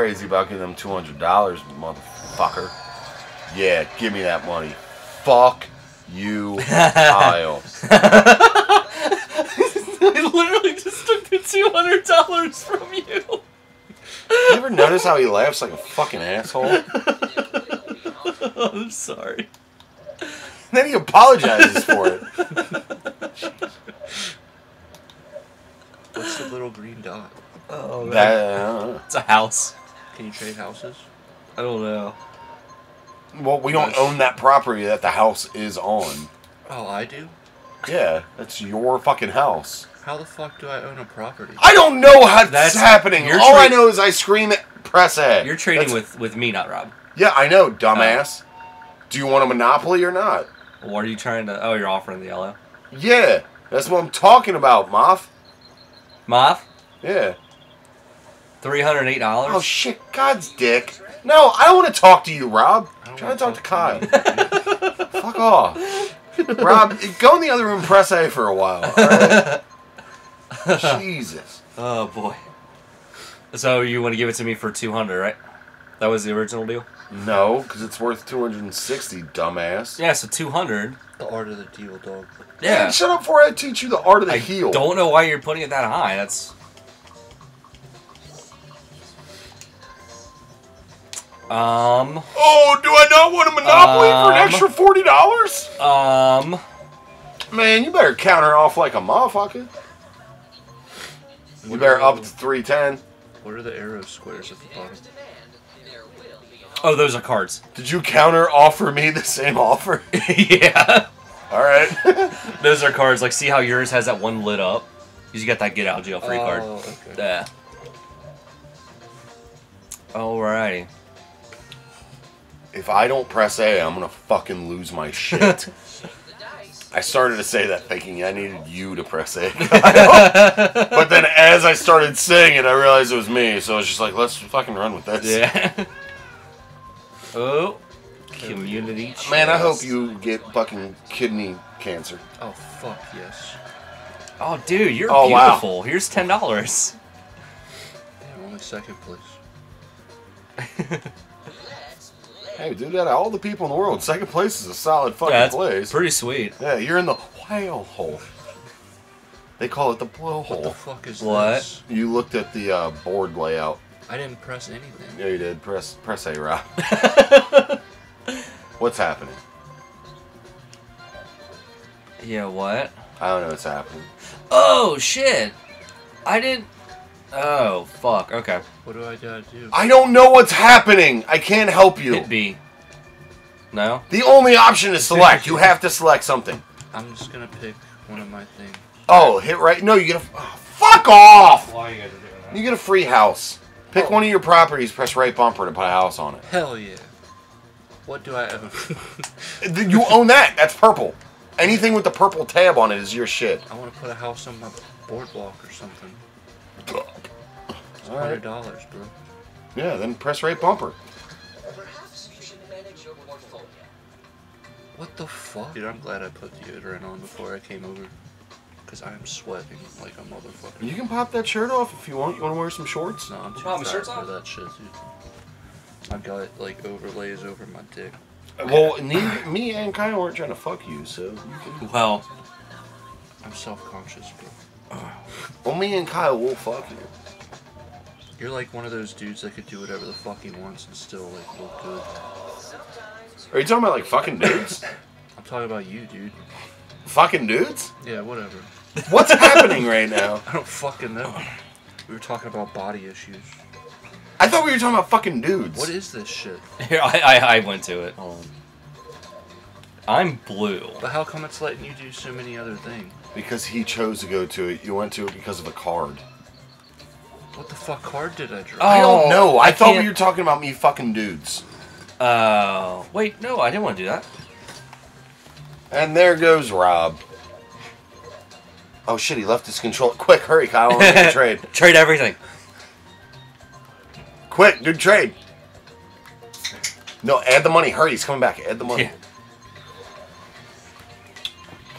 crazy about getting them $200, motherfucker. Yeah, give me that money. Fuck you, Kyle. I literally just took the $200 from you. You ever notice how he laughs like a fucking asshole? I'm sorry. Then he apologizes for it. What's the little green dot? Oh, that, it's a house. Can you trade houses? I don't know. Well, we don't own that property that the house is on. Oh, I do? Yeah, that's your fucking house. How the fuck do I own a property? I don't know how that's happening. All I know is I scream at press A. You're trading with me, not Rob. Yeah, I know, dumbass. Do you want a monopoly or not? What are you trying to... Oh, you're offering the yellow? Yeah, that's what I'm talking about, Moth. Moth? Yeah. $308? Oh, shit, God's dick. No, I don't want to talk to you, Rob. I'm trying to talk to Kyle. Fuck off. Rob, go in the other room, press A for a while, all right? Jesus. Oh, boy. So you want to give it to me for $200, right? That was the original deal? No, because it's worth $260, dumbass. Yeah, so $200. The art of the deal, dog. Yeah. Man, shut up before I teach you the art of the heel. I don't know why you're putting it that high. That's... Oh, do I not want a monopoly for an extra $40? Man, you better counter off like a motherfucker. You better up to 310. What are the arrow squares at the bottom? Oh, those are cards. Did you counter offer me the same offer? Yeah. All right. Those are cards. Like, see how yours has that one lit up? Because you got that get out jail free card. Okay. Yeah. Alrighty. If I don't press A, I'm going to fucking lose my shit. I started to say that thinking I needed you to press A. But then as I started saying it, I realized it was me. So I was just like, let's fucking run with this. Yeah. Oh. Community. Man, I hope you get fucking kidney cancer. Oh, fuck yes. Oh, dude, you're beautiful. Wow. Here's $10. Damn, only second place. Hey, dude, out of all the people in the world, second place is a solid fucking place. Pretty sweet. Yeah, you're in the whale hole. They call it the blowhole. What the fuck is this? You looked at the board layout. I didn't press anything. Yeah, you did. Press A, Rob. What's happening? Yeah, what? I don't know what's happening. Oh, shit. I didn't... Oh, fuck. Okay. What do I gotta do? I don't know what's happening. I can't help you. Hit B. No? The only option is select. You have to select something. I'm just gonna pick one of my things. Oh, hit right. No, you get a... Oh, fuck off! Why are you gonna do that? You get a free house. Pick one of your properties, press right bumper to put a house on it. Hell yeah. What do I own? You own that. That's purple. Anything with the purple tab on it is your shit. I want to put a house on my boardwalk or something. It's $100, bro. Yeah, then press right bumper. Perhaps you should manage your portfolio. What the fuck? Dude, I'm glad I put deodorant on before I came over. Because I'm sweating like a motherfucker. You can pop that shirt off if you want. You want to wear some shorts? No, I'm too fat for that shit, dude. I've got, like, overlays over my dick. Well, me and Kyle weren't trying to fuck you, so... Well... I'm self-conscious, bro. Well, me and Kyle will fuck you. You're like one of those dudes that could do whatever the fuck he wants and still, like, look good. Are you talking about, like, fucking dudes? I'm talking about you, dude. Fucking dudes? Yeah, whatever. What's happening right now? I don't fucking know. We were talking about body issues. I thought we were talking about fucking dudes. What is this shit? Here, I went to it. I'm blue. But how come it's letting you do so many other things? Because he chose to go to it. You went to it because of a card. What the fuck card did I draw? Oh, I don't know. I thought we were talking about me fucking dudes. Oh. Wait, no, I didn't want to do that. And there goes Rob. Oh shit, he left his controller. Quick, hurry, Kyle. We're gonna trade. Trade everything. Quick, dude, trade. No, add the money. Hurry, he's coming back. Add the money. Yeah.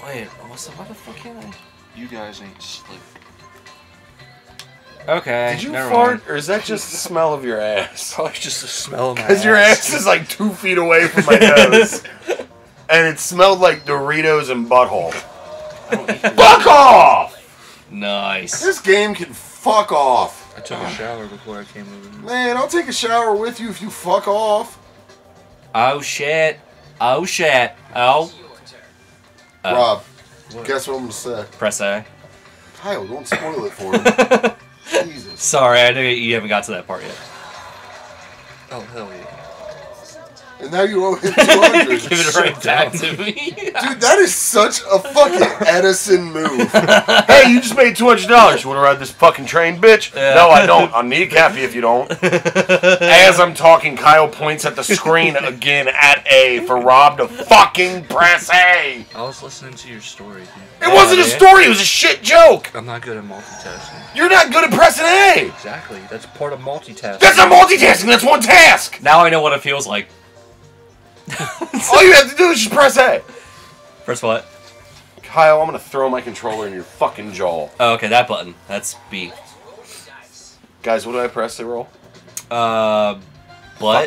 Wait, why the fuck can't I? You guys ain't slick. Okay. Did you fart, or is that just the smell of your ass? Probably just the smell of my ass. Because your ass is like 2 feet away from my nose. And it smelled like Doritos and butthole. Fuck off! Nice. This game can fuck off. I took a shower before I came over here. Man, I'll take a shower with you if you fuck off. Oh, shit. Oh, shit. Oh. Rob, what? Guess what I'm going to say. Press A. Kyle, don't spoil it for him. Jesus. Sorry, I know you haven't got to that part yet. Oh, hell yeah. And now you owe him 200. Give it right back to me. Dude, that is such a fucking Edison move. Hey, you just made $200. You want to ride this fucking train, bitch? Yeah. No, I don't. I'll need a cafe if you don't. As I'm talking, Kyle points at the screen again at A for Rob to fucking press A. I was listening to your story, dude. It wasn't a story. It was a shit joke. I'm not good at multitasking. You're not good at pressing A. Exactly. That's part of multitasking. That's not multitasking. That's one task. Now I know what it feels like. All you have to do is just press A. Press what? Kyle, I'm gonna throw my controller in your fucking jaw. Oh, okay, that button. That's B. Guys, what do I press to roll? Butt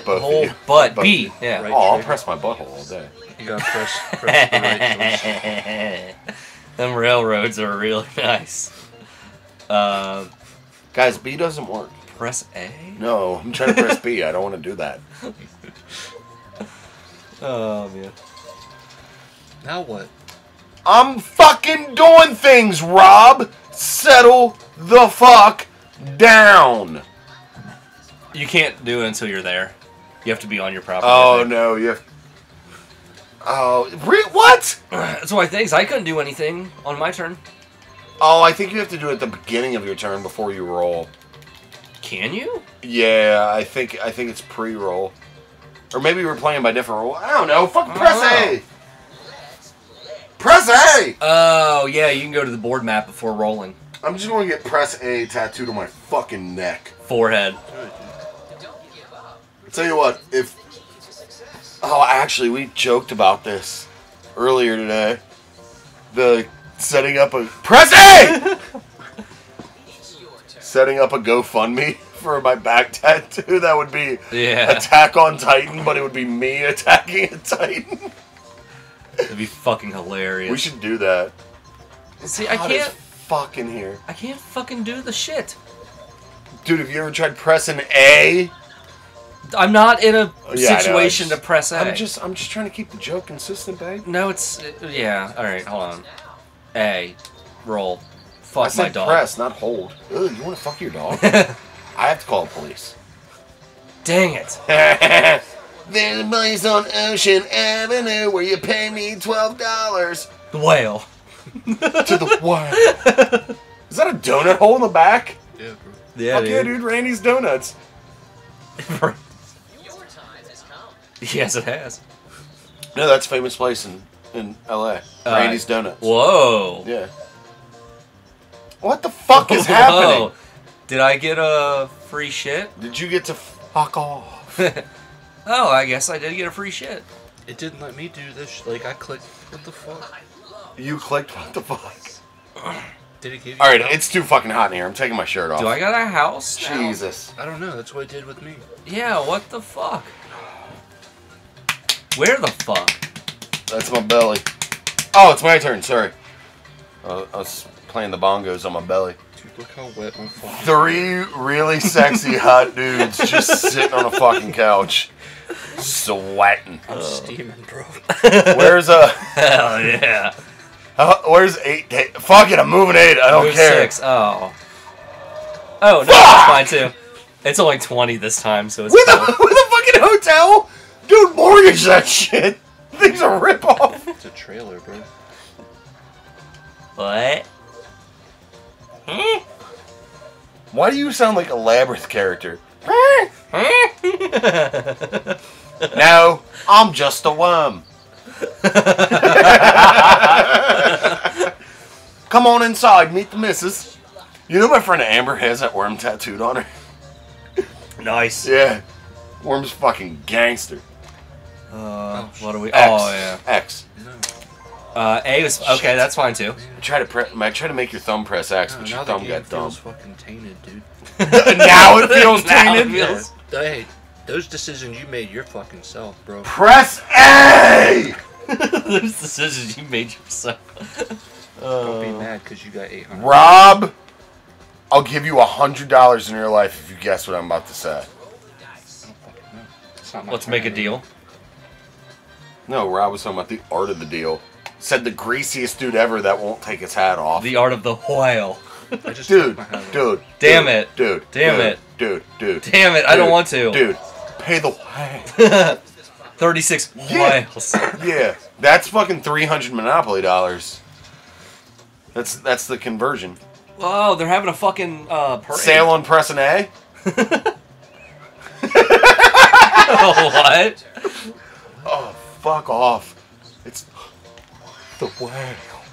hole, butt B. Yeah. Right, I'll press my butthole all day. You gotta press the right choice. Them railroads are really nice. Guys, B doesn't work. Press A? No, I'm trying to press B. I don't want to do that. Oh, man. Now what? I'm fucking doing things, Rob! Settle the fuck down! You can't do it until you're there. You have to be on your property. Oh, no, you have... Oh, what? That's why things. I couldn't do anything on my turn. Oh, I think you have to do it at the beginning of your turn before you roll. Can you? Yeah, I think it's pre-roll. Or maybe we were playing by different rules. I don't know. Fucking press A. Press A! Oh, yeah. You can go to the board map before rolling. I'm just going to get press A tattooed on my fucking neck. Forehead. I'll tell you what. If... Oh, actually, we joked about this earlier today. The setting up a... Press A! Setting up a GoFundMe. For my back tattoo, that would be Attack on Titan, but it would be me attacking a Titan. That'd be fucking hilarious. We should do that. See, I can't fucking here. I can't fucking do the shit. Dude, have you ever tried pressing A? I'm not in a situation to press A. I'm just trying to keep the joke consistent, babe. No, it's All right, hold on. A, roll. Fuck my dog. Press, not hold. Ugh, you want to fuck your dog? I have to call the police. Dang it. There's a place on Ocean Avenue where you pay me $12. The whale. To the whale. Is that a donut hole in the back? Yeah, bro. Yeah, fuck dude. Yeah, dude. Randy's Donuts. Your time has come. Yes, it has. No, that's a famous place in L.A. Randy's Donuts. Whoa. Yeah. What the fuck is happening? Did I get a free shit? Did you get to fuck off? Oh, I guess I did get a free shit. It didn't let me do this. Like, I clicked. What the fuck? You clicked. What the fuck? Did it give you? All right, it's too fucking hot in here. I'm taking my shirt off. Do I got a house? Jesus. I don't know. That's what it did with me. Yeah. What the fuck? Where the fuck? That's my belly. Oh, it's my turn. Sorry. I was playing the bongos on my belly. Look how wet my fucking... Three really sexy hot dudes just sitting on a fucking couch. Sweating. I'm steaming, bro. Where's a... Hell yeah. Where's 8 days? Fuck it, I'm moving 8. I don't care. 6. Oh. Oh, no, that's fine, too. It's only 20 this time, so it's... With a fucking hotel? Dude, mortgage that shit. Things are rip-off. It's a trailer, bro. What? Hmm? Why do you sound like a Labyrinth character? No, I'm just a worm. Come on inside, meet the missus. You know my friend Amber has that worm tattooed on her? Nice. Yeah. Worm's fucking gangster. What are we... X. Oh, yeah. X. No. A was okay. Shit. That's fine too. I try to make your thumb press X, but your thumb got dumb. Fucking tainted, dude. Now it feels tainted. Hey, those decisions you made your fucking self, bro. Press A. Those decisions you made yourself. Don't be mad because you got 800. Rob, I'll give you $100 in your life if you guess what I'm about to say. Let's make a deal. No, Rob was talking about the art of the deal. Said the greasiest dude ever that won't take his hat off. The art of the whale. Dude, damn it. I don't want to. Dude, pay the whale. 36 whales. Yeah, that's fucking 300 Monopoly dollars. That's the conversion. Oh, they're having a fucking parade. Sale on pressing A? What? Oh, fuck off. It's the whale.